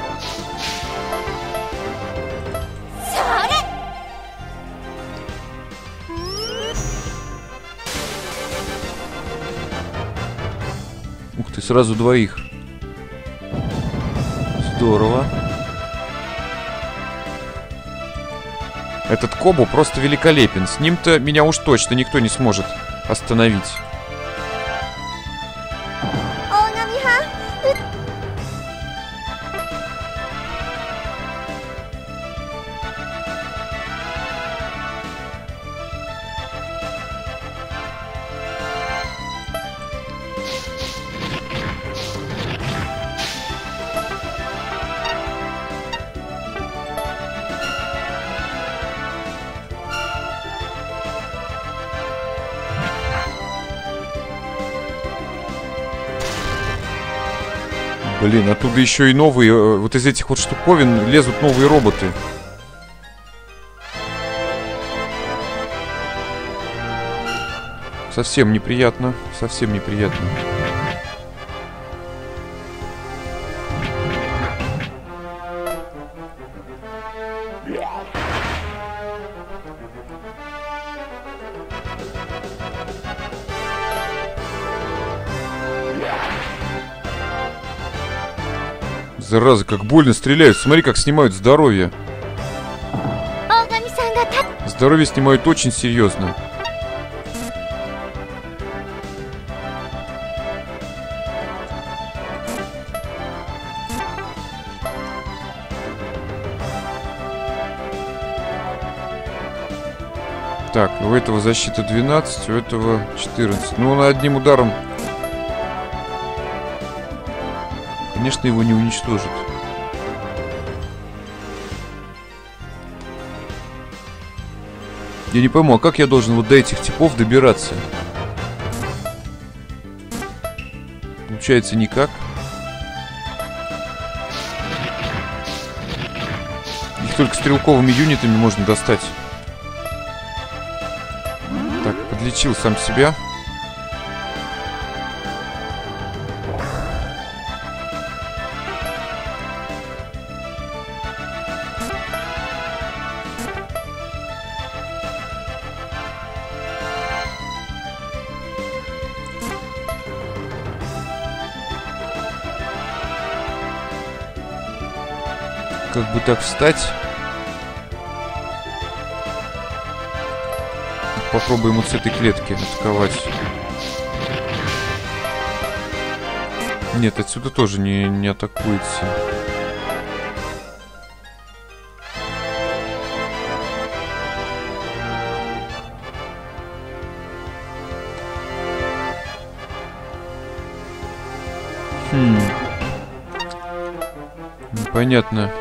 Сразу двоих. Здорово. Этот Кобу просто великолепен. С ним-то меня уж точно никто не сможет остановить. Блин, оттуда еще и новые, вот из этих вот штуковин лезут новые роботы. Совсем неприятно, совсем неприятно. Зараза, как больно стреляют. Смотри, как снимают здоровье. Здоровье снимают очень серьезно. Так, у этого защита двенадцать, у этого четырнадцать. Ну, он одним ударом... Конечно, его не уничтожит. Я не пойму, а как я должен вот до этих типов добираться? Получается, никак. Их только стрелковыми юнитами можно достать. Так, подлечил сам себя. Как бы так встать. Попробуем вот с этой клетки атаковать. Нет, отсюда тоже не, не атакуется. Хм. Непонятно.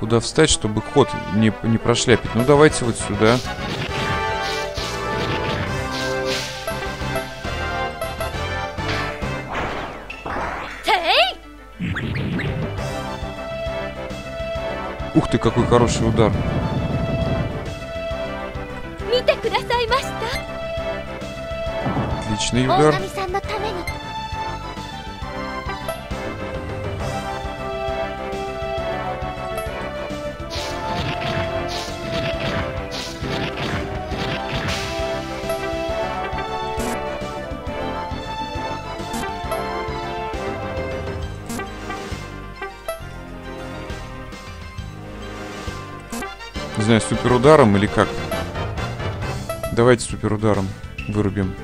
Куда встать, чтобы ход не, не прошляпить. Ну, давайте вот сюда. Ух ты, какой хороший удар. Отличный удар. Суперударом или как? Давайте суперударом вырубим.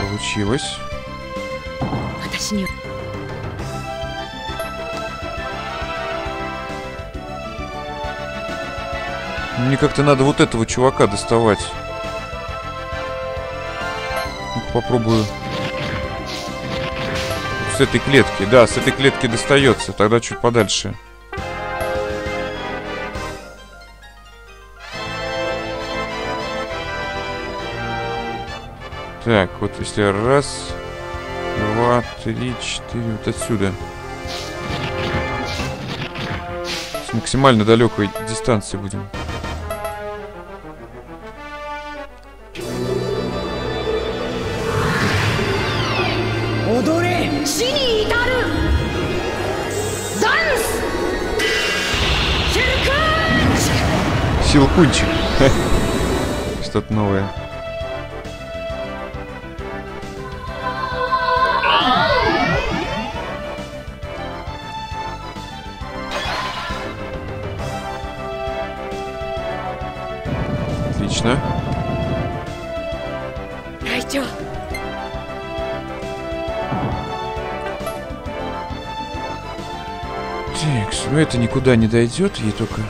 Получилось. Мне как-то надо вот этого чувака доставать. Попробую. С этой клетки. Да, с этой клетки достается. Тогда чуть подальше. Так, вот если раз, два, три, четыре, вот отсюда. С максимально далекой дистанции будем. Силкунчик. Что-то новое. Но это никуда не дойдет, ей только...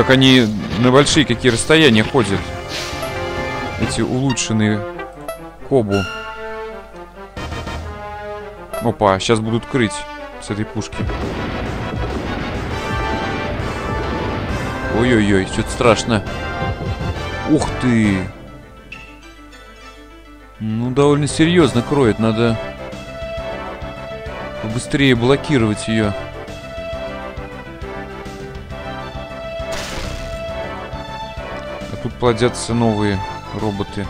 как они на большие какие расстояния ходят. Эти улучшенные Кобу. Опа, сейчас будут крыть с этой пушки. Ой-ой-ой, что-то страшно. Ух ты! Ну, довольно серьезно кроет. Надо быстрее блокировать ее. А тут плодятся новые роботы.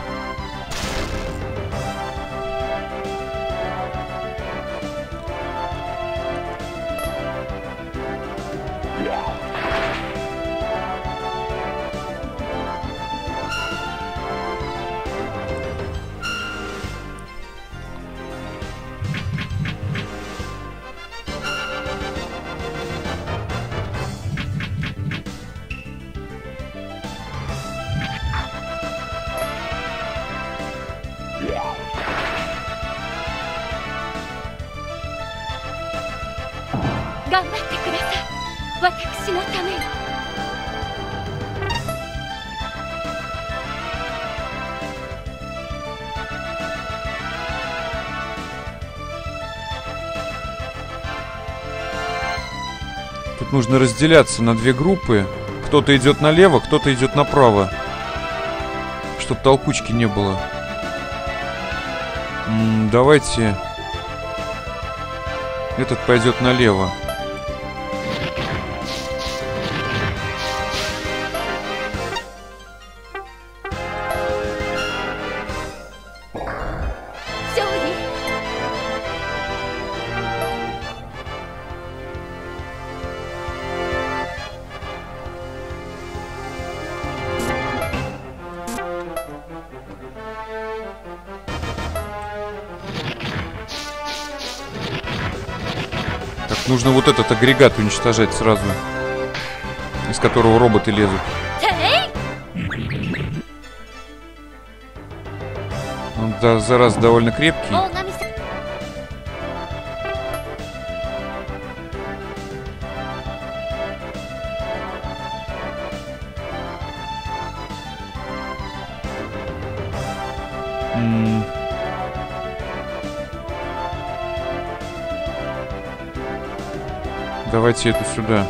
Нужно разделяться на две группы. Кто-то идет налево, кто-то идет направо. Чтоб толкучки не было. М-м, давайте. Этот пойдет налево. Нужно вот этот агрегат уничтожать сразу, из которого роботы лезут. Он, да, зараз довольно крепкий. Давайте это сюда.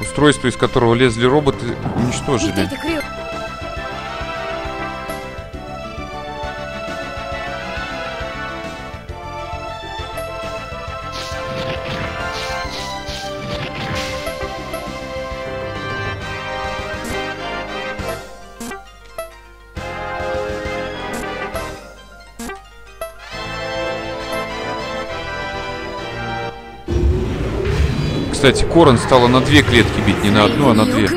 Устройство, из которого лезли роботы, уничтожили. Кстати, Корон стала на две клетки бить, не на одну, а на две.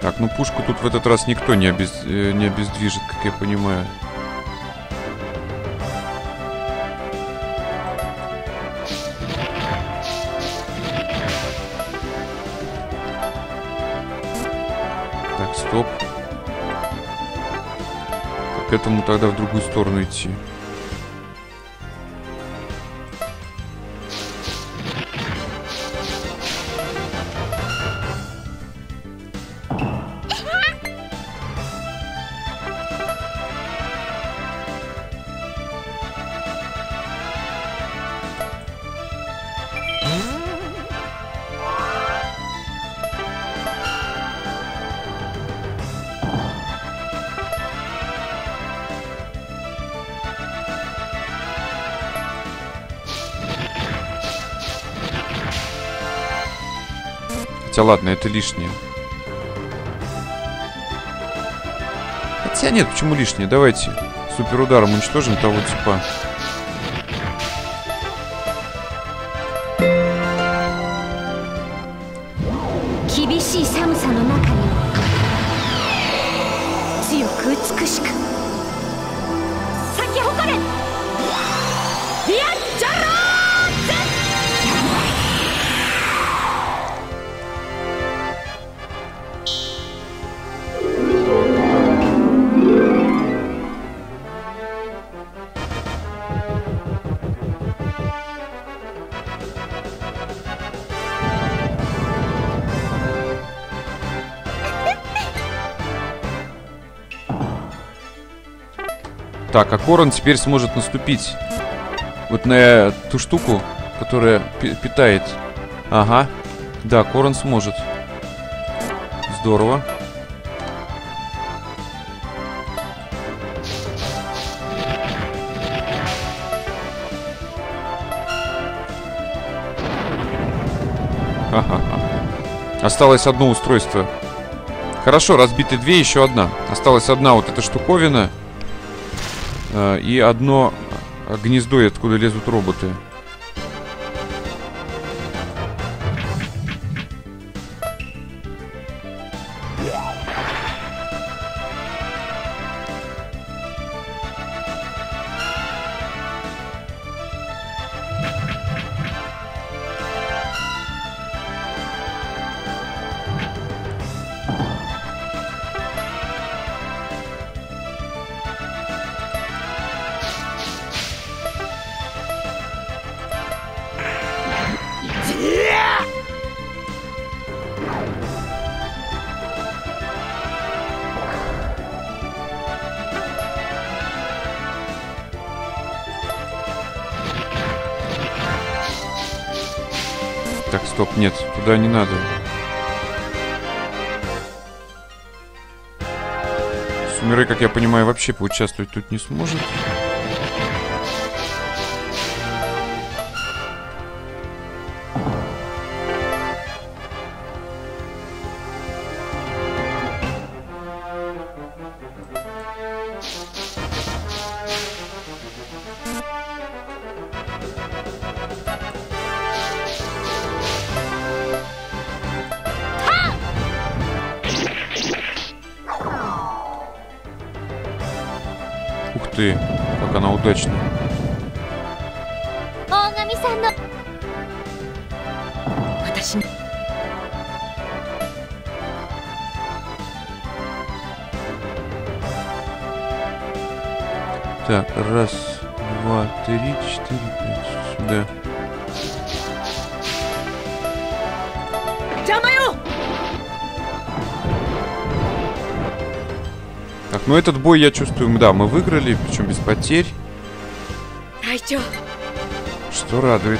Так, ну пушку тут в этот раз никто не, обез... не обездвижит, как я понимаю. Так, стоп. К этому тогда в другую сторону идти. Хотя ладно, это лишнее. Хотя нет, почему лишнее? Давайте суперударом уничтожим того типа. Так, а Корон теперь сможет наступить вот на ту штуку, которая питает. Ага. Да, Корон сможет. Здорово. Ага. Осталось одно устройство. Хорошо, разбиты две, еще одна. Осталась одна вот эта штуковина. И одно гнездо, откуда лезут роботы. Нет, туда не надо. Сумире, как я понимаю, вообще поучаствовать тут не сможет. Как она удачно. Так, раз, два, три, четыре, пять, сюда. Но этот бой, я чувствую, да, мы выиграли, причем без потерь. Что радует.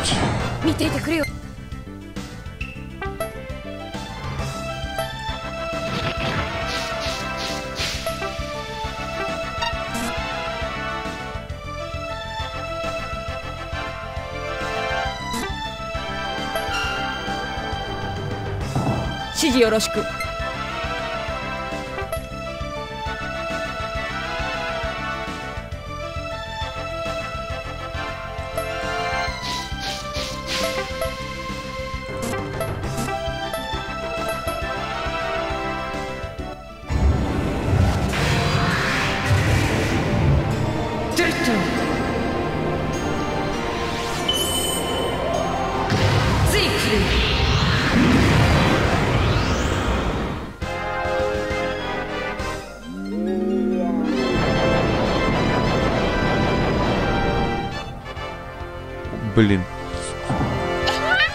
Блин.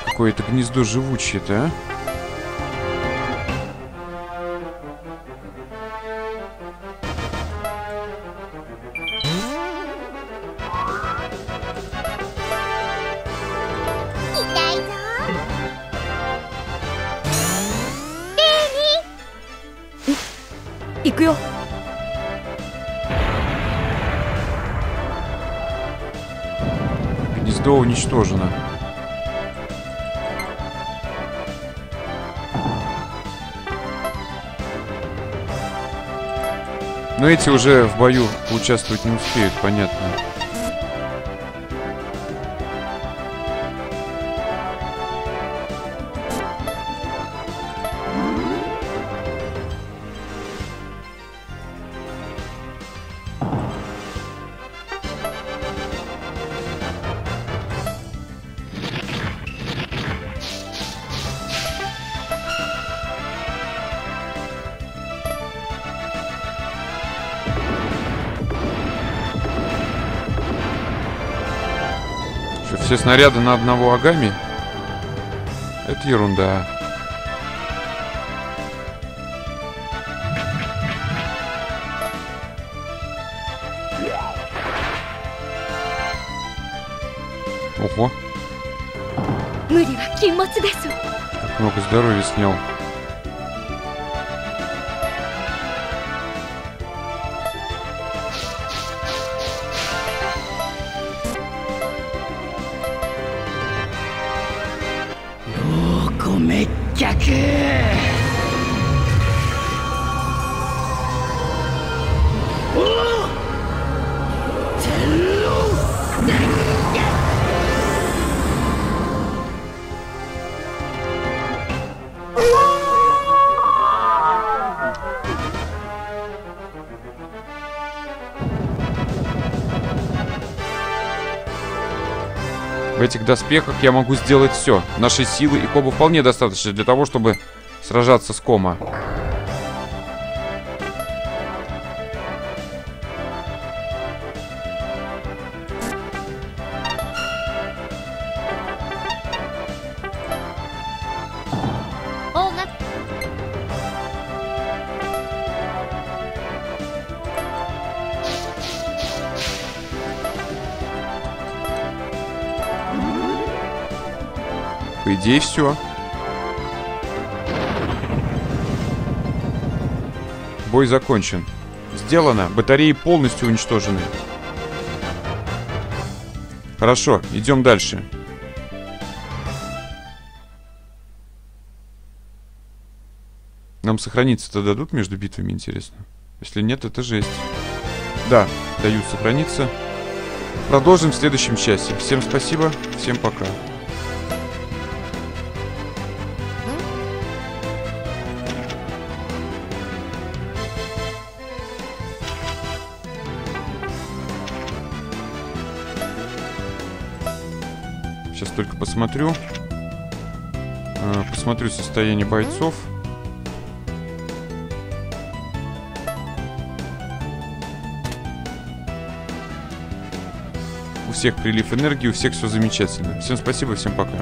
Какое-то гнездо живучее-то, а? Уничтожено. Но эти уже в бою участвовать не успеют, понятно. Все снаряды на одного Огами? Это ерунда. Ого. Как много здоровья снял. В этих доспехах я могу сделать все. Нашей силы и Кобу вполне достаточно для того, чтобы сражаться с Кома. И все. Бой закончен. Сделано. Батареи полностью уничтожены. Хорошо, идем дальше. Нам сохраниться-то дадут между битвами, интересно? Если нет, это жесть. Да, дают сохраниться. Продолжим в следующем часе. Всем спасибо, всем пока. Только посмотрю. Посмотрю состояние бойцов. У всех прилив энергии, у всех все замечательно. Всем спасибо, всем пока.